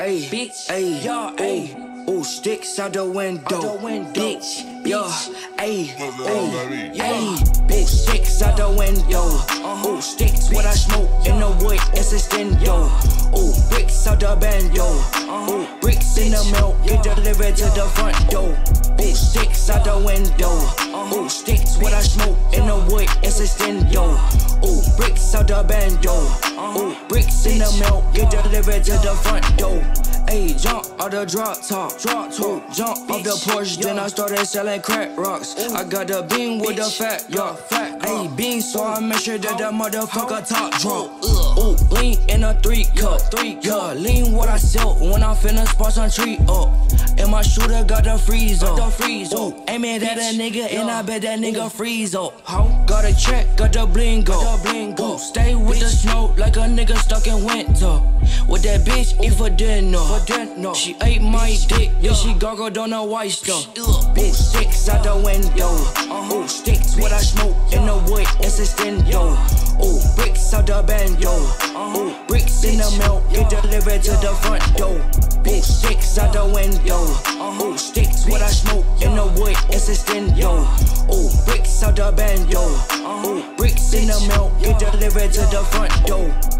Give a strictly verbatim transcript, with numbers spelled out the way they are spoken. ayy, bitch, ayy, y'all, ayy. Ooh, sticks out the window, out the window. Bitch, bitch, yeah, ayy, ayy, ayy, bitch. Ooh, sticks out the window. Ooh, sticks, bitch. What I smoke in the wood, it's a stendo. Ooh, bricks out the bando. Ooh, bricks in the milk, get delivered to the front door. Ooh, sticks out the window. Ooh, sticks, what I smoke in the wood, it's a stendo. Ooh, bricks out the bando. Ooh, bricks in the milk, get delivered to the front door. Ayy, jump out the drop top, drop top, jump off the Porsche, then I started selling crack rocks. I got the bean with the fat, yeah, fat. Ayy, bean, so I make sure that that motherfucker top drop. Ooh, lean in a three cup, three cup. Lean what I sell when I finna spot some tree up. And my shooter got the freeze up, the freeze up. Aimin' at a nigga and I bet that nigga freeze up. Got a check, got the blingo, blingo. Stay with the snow like a nigga stuck in winter. With that bitch eat for dinner, for dinner. She ate my dick, yeah, she gargled on her white stuff. Ooh, sticks out the window. Ooh, sticks, what I smoke in the wood, it's a stendo. Ooh, bricks out the bando. Ooh, bricks in the milk, get delivered to the front door. Ooh, sticks out the window. Ooh, sticks, what I smoke in the wood, it's a stendo. Ooh, bricks out the bando. Ooh, bricks in the milk, get delivered to the front door.